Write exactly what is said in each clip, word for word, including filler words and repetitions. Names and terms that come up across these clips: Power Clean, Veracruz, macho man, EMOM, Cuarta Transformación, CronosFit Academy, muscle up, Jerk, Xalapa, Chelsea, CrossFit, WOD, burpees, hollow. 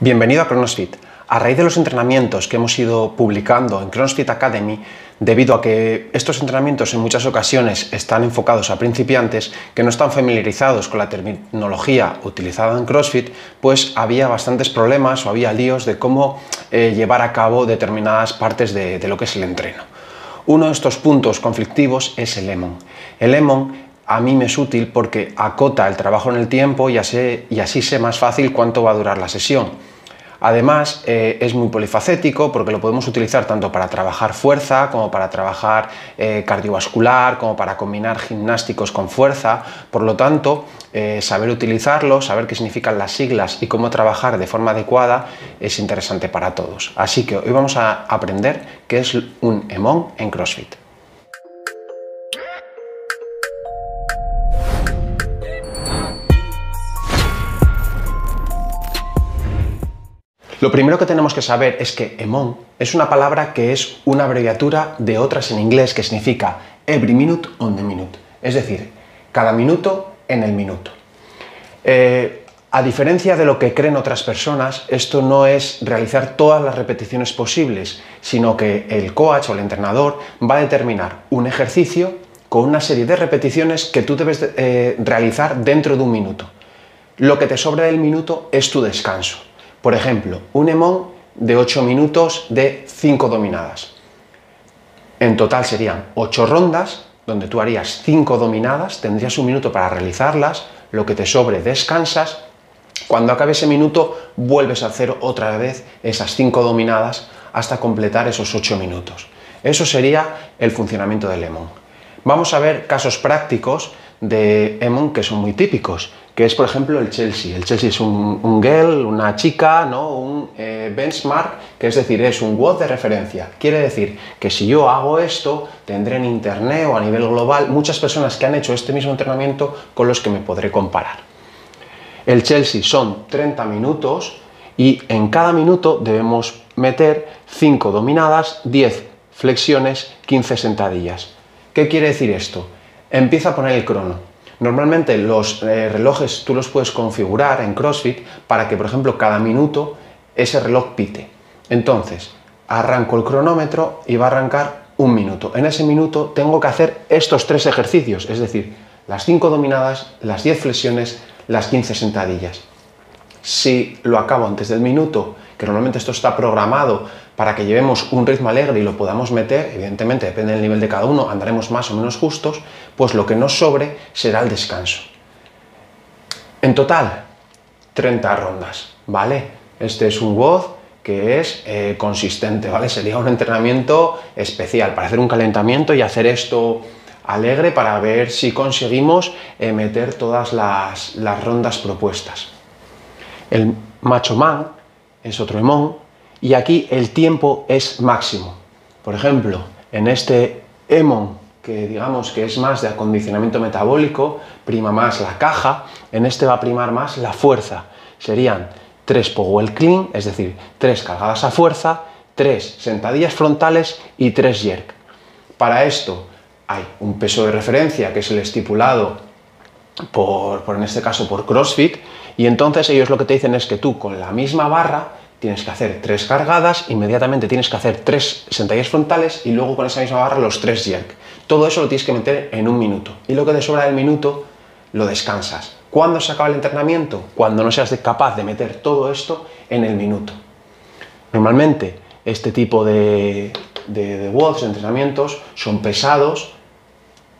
Bienvenido a CronosFit. A raíz de los entrenamientos que hemos ido publicando en CronosFit Academy, debido a que estos entrenamientos en muchas ocasiones están enfocados a principiantes que no están familiarizados con la terminología utilizada en CrossFit, pues había bastantes problemas o había líos de cómo eh, llevar a cabo determinadas partes de, de lo que es el entreno. Uno de estos puntos conflictivos es el E M O M. El E M O M a mí me es útil porque acota el trabajo en el tiempo y así, y así sé más fácil cuánto va a durar la sesión. Además, eh, es muy polifacético porque lo podemos utilizar tanto para trabajar fuerza, como para trabajar eh, cardiovascular, como para combinar gimnásticos con fuerza. Por lo tanto, eh, saber utilizarlo, saber qué significan las siglas y cómo trabajar de forma adecuada es interesante para todos. Así que hoy vamos a aprender qué es un E M O M en CrossFit. Lo primero que tenemos que saber es que E M O M es una palabra que es una abreviatura de otras en inglés que significa every minute on the minute, es decir, cada minuto en el minuto. Eh, a diferencia de lo que creen otras personas, esto no es realizar todas las repeticiones posibles, sino que el coach o el entrenador va a determinar un ejercicio con una serie de repeticiones que tú debes de, eh, realizar dentro de un minuto. Lo que te sobra del minuto es tu descanso. Por ejemplo, un E M O M de ocho minutos de cinco dominadas. En total serían ocho rondas, donde tú harías cinco dominadas, tendrías un minuto para realizarlas, lo que te sobre descansas, cuando acabe ese minuto vuelves a hacer otra vez esas cinco dominadas hasta completar esos ocho minutos. Eso sería el funcionamiento del E M O M. Vamos a ver casos prácticos de E M O M que son muy típicos, que es por ejemplo el Chelsea. El Chelsea es un, un girl, una chica, ¿no? Un eh, benchmark, que es decir, es un W O D de referencia. Quiere decir que si yo hago esto, tendré en internet o a nivel global muchas personas que han hecho este mismo entrenamiento con los que me podré comparar. El Chelsea son treinta minutos y en cada minuto debemos meter cinco dominadas, diez flexiones, quince sentadillas. ¿Qué quiere decir esto? Empieza a poner el crono. Normalmente los eh, relojes tú los puedes configurar en CrossFit para que, por ejemplo, cada minuto ese reloj pite. Entonces, arranco el cronómetro y va a arrancar un minuto. En ese minuto tengo que hacer estos tres ejercicios, es decir, las cinco dominadas, las diez flexiones, las quince sentadillas. Si lo acabo antes del minuto, que normalmente esto está programado para que llevemos un ritmo alegre y lo podamos meter, evidentemente depende del nivel de cada uno, andaremos más o menos justos, pues lo que nos sobre será el descanso. En total, treinta rondas, ¿vale? Este es un W O D que es eh, consistente, ¿vale? Sería un entrenamiento especial para hacer un calentamiento y hacer esto alegre para ver si conseguimos eh, meter todas las, las rondas propuestas. El macho man es otro E M O M, y aquí el tiempo es máximo. Por ejemplo, en este E M O M, que digamos que es más de acondicionamiento metabólico, prima más la caja, en este va a primar más la fuerza. Serían tres Power Clean, es decir, tres cargadas a fuerza, tres sentadillas frontales y tres Jerk. Para esto hay un peso de referencia, que es el estipulado por, por en este caso por CrossFit, y entonces ellos lo que te dicen es que tú con la misma barra tienes que hacer tres cargadas, inmediatamente tienes que hacer tres sentadillas frontales y luego con esa misma barra los tres jerk. Todo eso lo tienes que meter en un minuto y lo que te sobra del minuto lo descansas. ¿Cuándo se acaba el entrenamiento? Cuando no seas capaz de meter todo esto en el minuto. Normalmente este tipo de, de, de W O Ds, de entrenamientos, son pesados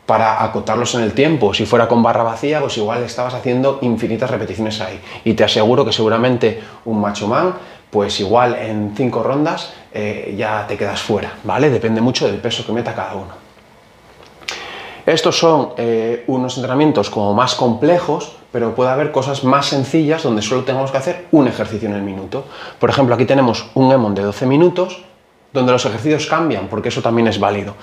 para acotarlos en el tiempo. Si fuera con barra vacía, pues igual estabas haciendo infinitas repeticiones ahí. Y te aseguro que seguramente un macho man, pues igual en cinco rondas eh, ya te quedas fuera, ¿vale? Depende mucho del peso que meta cada uno. Estos son eh, unos entrenamientos como más complejos, pero puede haber cosas más sencillas donde solo tengamos que hacer un ejercicio en el minuto. Por ejemplo, aquí tenemos un E M O M de doce minutos, donde los ejercicios cambian, porque eso también es válido.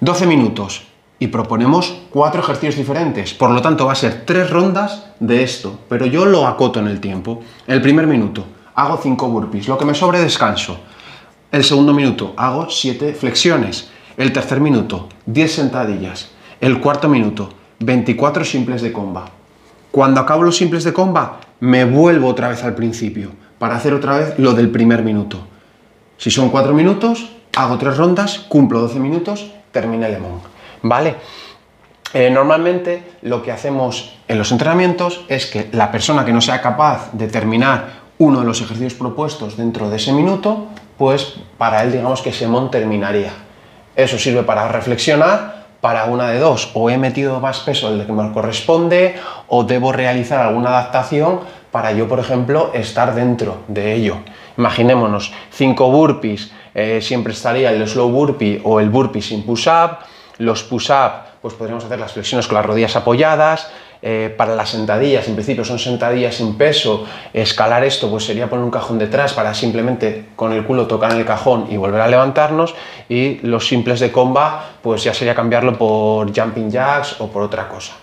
doce minutos y proponemos cuatro ejercicios diferentes, por lo tanto va a ser tres rondas de esto, pero yo lo acoto en el tiempo. El primer minuto hago cinco burpees, lo que me sobre descanso. El segundo minuto hago siete flexiones. El tercer minuto, diez sentadillas. El cuarto minuto, veinticuatro simples de comba. Cuando acabo los simples de comba, me vuelvo otra vez al principio. para hacer otra vez lo del primer minuto. Si son cuatro minutos, hago tres rondas, cumplo doce minutos, termina el EMOM, ¿vale? Eh, normalmente lo que hacemos en los entrenamientos es que la persona que no sea capaz de terminar uno de los ejercicios propuestos dentro de ese minuto, pues para él digamos que ese EMOM terminaría. Eso sirve para reflexionar, para una de dos, o he metido más peso del que me corresponde, o debo realizar alguna adaptación para yo, por ejemplo, estar dentro de ello. Imaginémonos, cinco burpees, eh, siempre estaría el slow burpee o el burpee sin push-up, los push-up, pues podríamos hacer las flexiones con las rodillas apoyadas. Eh, para las sentadillas, en principio son sentadillas sin peso, escalar esto pues sería poner un cajón detrás para simplemente con el culo tocar el cajón y volver a levantarnos, y los simples de comba pues ya sería cambiarlo por jumping jacks o por otra cosa.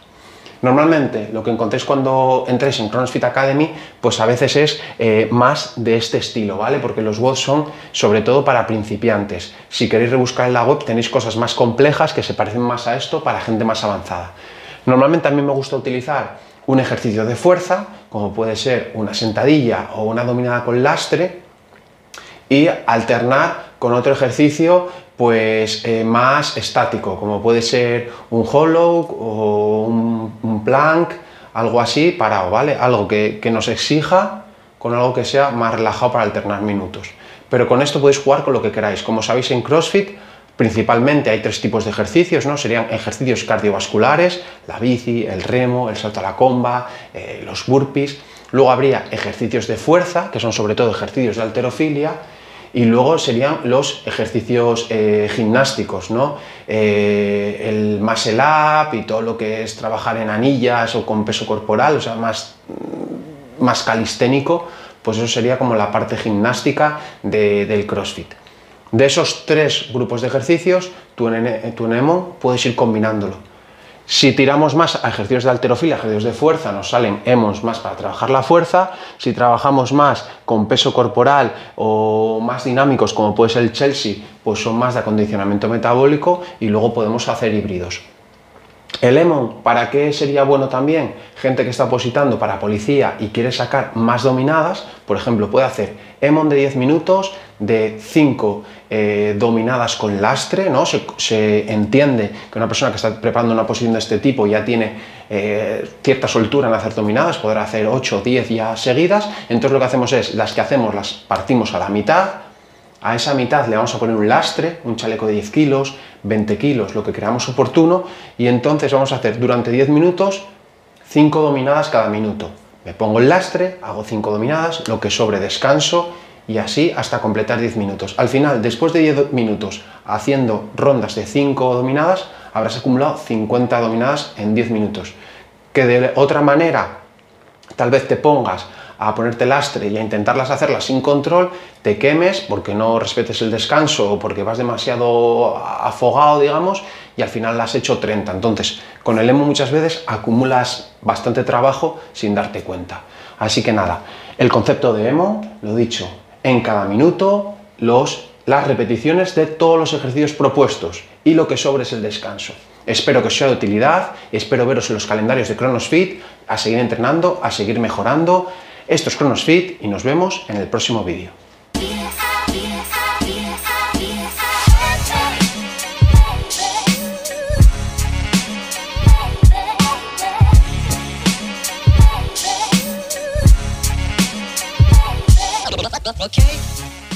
Normalmente lo que encontréis cuando entréis en CronosFit Academy pues a veces es eh, más de este estilo, ¿vale? Porque los W O D son sobre todo para principiantes. Si queréis rebuscar en la web tenéis cosas más complejas que se parecen más a esto para gente más avanzada. Normalmente a mí me gusta utilizar un ejercicio de fuerza, como puede ser una sentadilla o una dominada con lastre, y alternar con otro ejercicio pues, eh, más estático, como puede ser un hollow o un, un plank, algo así parado, ¿vale? Algo que, que nos exija con algo que sea más relajado para alternar minutos. Pero con esto podéis jugar con lo que queráis. Como sabéis, en CrossFit principalmente hay tres tipos de ejercicios, ¿no? Serían ejercicios cardiovasculares, la bici, el remo, el salto a la comba, eh, los burpees. Luego habría ejercicios de fuerza, que son sobre todo ejercicios de halterofilia. Y luego serían los ejercicios eh, gimnásticos, ¿no? Eh, el muscle up y todo lo que es trabajar en anillas o con peso corporal, o sea, más, más calisténico. Pues eso sería como la parte gimnástica de, del CrossFit. De esos tres grupos de ejercicios, tú en, tú en EMOM puedes ir combinándolo. Si tiramos más a ejercicios de halterofilia, ejercicios de fuerza, nos salen EMOMs más para trabajar la fuerza. Si trabajamos más con peso corporal o más dinámicos, como puede ser el Chelsea, pues son más de acondicionamiento metabólico, y luego podemos hacer híbridos. El EMOM, ¿para qué sería bueno también? Gente que está positando para policía y quiere sacar más dominadas, por ejemplo, puede hacer EMOM de diez minutos, de cinco eh, dominadas con lastre, ¿no? Se, se entiende que una persona que está preparando una posición de este tipo ya tiene eh, cierta soltura en hacer dominadas, podrá hacer ocho o diez ya seguidas. Entonces lo que hacemos es, las que hacemos las partimos a la mitad. A esa mitad le vamos a poner un lastre, un chaleco de diez kilos, veinte kilos, lo que creamos oportuno, y entonces vamos a hacer durante diez minutos cinco dominadas cada minuto. Me pongo el lastre, hago cinco dominadas, lo que sobre descanso, y así hasta completar diez minutos. Al final, después de diez minutos haciendo rondas de cinco dominadas, habrás acumulado cincuenta dominadas en diez minutos. Que de otra manera tal vez te pongas a ponerte lastre y a intentarlas hacerlas sin control, te quemes porque no respetes el descanso o porque vas demasiado afogado, digamos, y al final las has hecho treinta. Entonces, con el EMOM muchas veces acumulas bastante trabajo sin darte cuenta. Así que nada, el concepto de EMOM, lo dicho, en cada minuto los, las repeticiones de todos los ejercicios propuestos, y lo que sobre es el descanso. Espero que os sea de utilidad, espero veros en los calendarios de CronosFit, a seguir entrenando, a seguir mejorando. Esto es CronosFit y nos vemos en el próximo vídeo. Okay.